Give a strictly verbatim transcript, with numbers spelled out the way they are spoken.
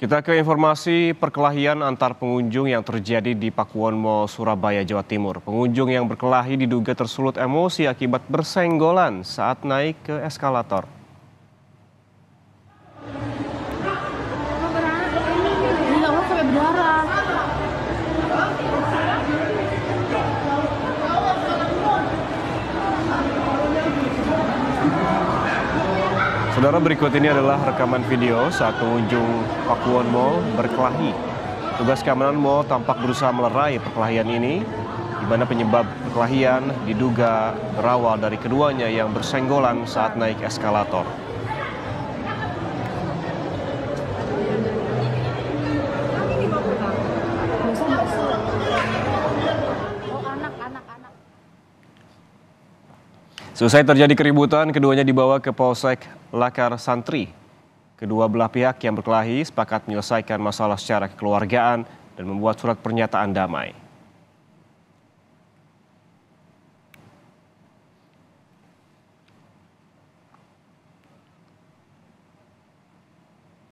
Kita ke informasi perkelahian antar pengunjung yang terjadi di Pakuwon Mall, Surabaya, Jawa Timur. Pengunjung yang berkelahi diduga tersulut emosi akibat bersenggolan saat naik ke eskalator. Saudara, berikut ini adalah rekaman video saat pengunjung Pakuwon Mall berkelahi. Tugas keamanan mall tampak berusaha melerai perkelahian ini, di mana penyebab perkelahian diduga berawal dari keduanya yang bersenggolan saat naik eskalator. Selesai terjadi keributan, keduanya dibawa ke Polsek Lakar Santri. Kedua belah pihak yang berkelahi sepakat menyelesaikan masalah secara kekeluargaan dan membuat surat pernyataan damai.